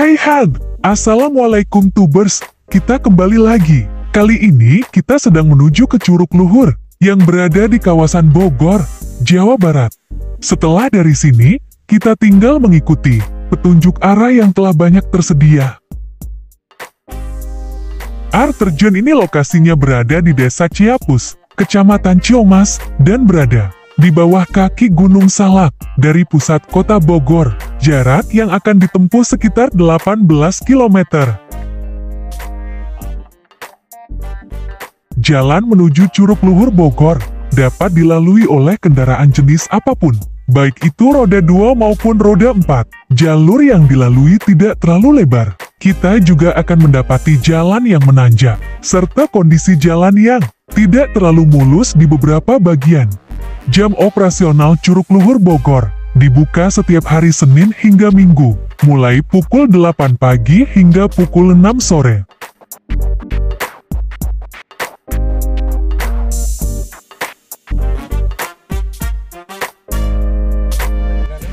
Hai Had, Assalamualaikum Tubers, kita kembali lagi. Kali ini kita sedang menuju ke Curug Luhur, yang berada di kawasan Bogor, Jawa Barat. Setelah dari sini, kita tinggal mengikuti petunjuk arah yang telah banyak tersedia. Air terjun ini lokasinya berada di desa Ciapus, kecamatan Ciomas, dan berada di bawah kaki Gunung Salak, dari pusat kota Bogor, jarak yang akan ditempuh sekitar 18 km. Jalan menuju Curug Luhur Bogor dapat dilalui oleh kendaraan jenis apapun, baik itu roda 2 maupun roda 4. Jalur yang dilalui tidak terlalu lebar. Kita juga akan mendapati jalan yang menanjak, serta kondisi jalan yang tidak terlalu mulus di beberapa bagian. Jam operasional Curug Luhur Bogor dibuka setiap hari Senin hingga Minggu, mulai pukul 8 pagi hingga pukul 6 sore.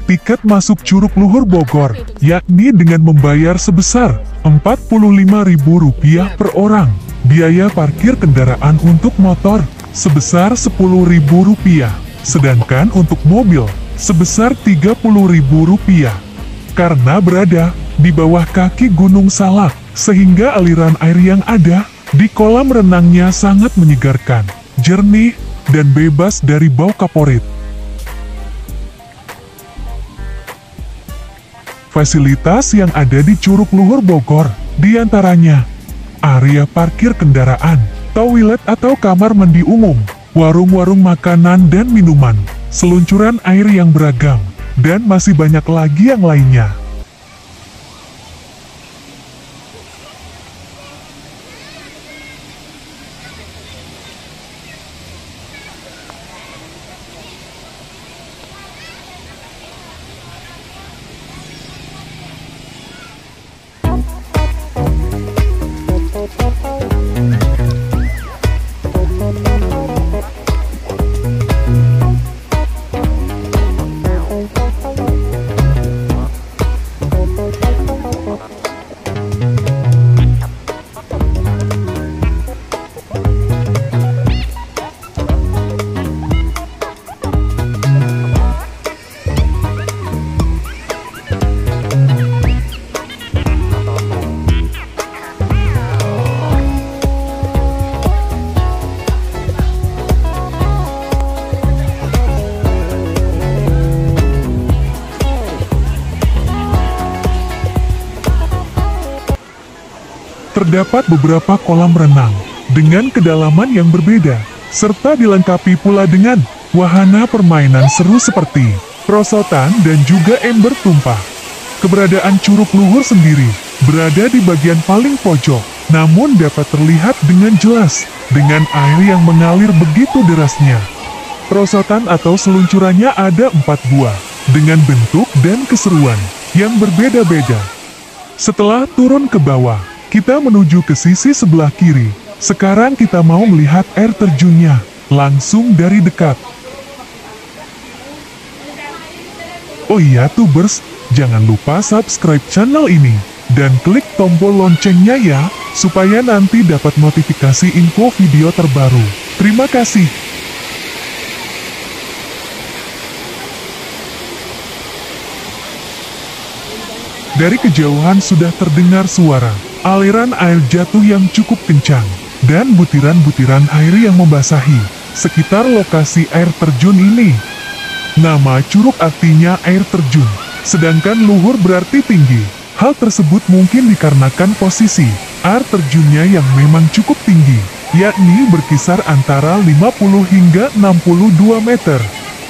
Tiket masuk Curug Luhur Bogor, yakni dengan membayar sebesar Rp45.000 per orang, biaya parkir kendaraan untuk motor sebesar Rp10.000. Sedangkan untuk mobil, sebesar Rp30.000. Karena berada di bawah kaki Gunung Salak, sehingga aliran air yang ada di kolam renangnya sangat menyegarkan, jernih, dan bebas dari bau kaporit. Fasilitas yang ada di Curug Luhur Bogor, diantaranya area parkir kendaraan, toilet atau kamar mandi umum, warung-warung makanan dan minuman, seluncuran air yang beragam, dan masih banyak lagi yang lainnya. Terdapat beberapa kolam renang dengan kedalaman yang berbeda, serta dilengkapi pula dengan wahana permainan seru seperti perosotan dan juga ember tumpah. Keberadaan Curug Luhur sendiri berada di bagian paling pojok, namun dapat terlihat dengan jelas dengan air yang mengalir begitu derasnya. Perosotan atau seluncurannya ada 4 buah, dengan bentuk dan keseruan yang berbeda-beda. Setelah turun ke bawah, kita menuju ke sisi sebelah kiri. Sekarang kita mau melihat air terjunnya langsung dari dekat. Oh iya Tubers, jangan lupa subscribe channel ini dan klik tombol loncengnya ya, supaya nanti dapat notifikasi info video terbaru. Terima kasih. Dari kejauhan sudah terdengar suara aliran air jatuh yang cukup kencang, dan butiran-butiran air yang membasahi sekitar lokasi air terjun ini. Nama curug artinya air terjun, sedangkan luhur berarti tinggi. Hal tersebut mungkin dikarenakan posisi air terjunnya yang memang cukup tinggi, yakni berkisar antara 50 hingga 62 meter.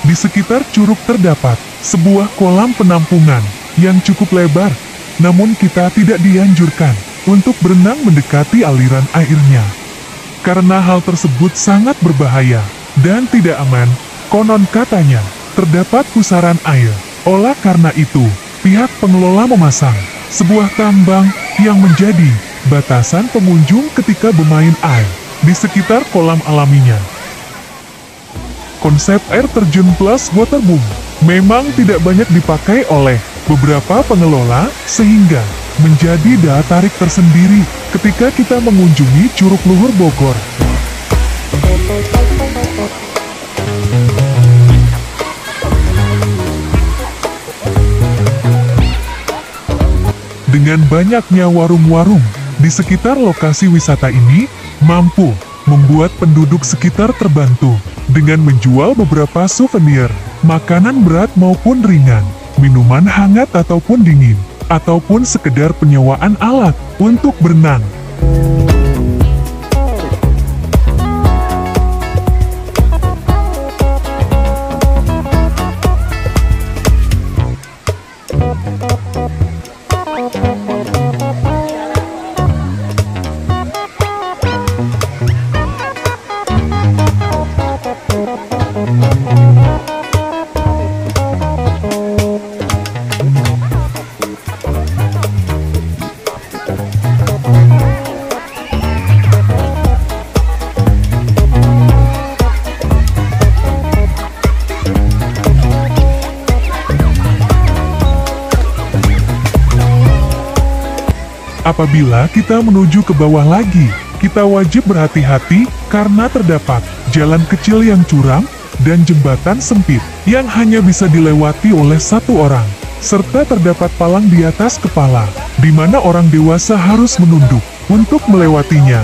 Di sekitar curug terdapat sebuah kolam penampungan yang cukup lebar, namun kita tidak dianjurkan untuk berenang mendekati aliran airnya, karena hal tersebut sangat berbahaya dan tidak aman. Konon katanya, terdapat pusaran air. Oleh karena itu, pihak pengelola memasang sebuah tambang yang menjadi batasan pengunjung ketika bermain air di sekitar kolam alaminya. Konsep air terjun plus waterboom memang tidak banyak dipakai oleh beberapa pengelola, sehingga menjadi daya tarik tersendiri ketika kita mengunjungi Curug Luhur Bogor. Dengan banyaknya warung-warung di sekitar lokasi wisata ini, mampu membuat penduduk sekitar terbantu dengan menjual beberapa souvenir, makanan berat maupun ringan, minuman hangat ataupun dingin, ataupun sekedar penyewaan alat untuk berenang. Apabila kita menuju ke bawah lagi, kita wajib berhati-hati karena terdapat jalan kecil yang curam dan jembatan sempit yang hanya bisa dilewati oleh satu orang, serta terdapat palang di atas kepala, di mana orang dewasa harus menunduk untuk melewatinya.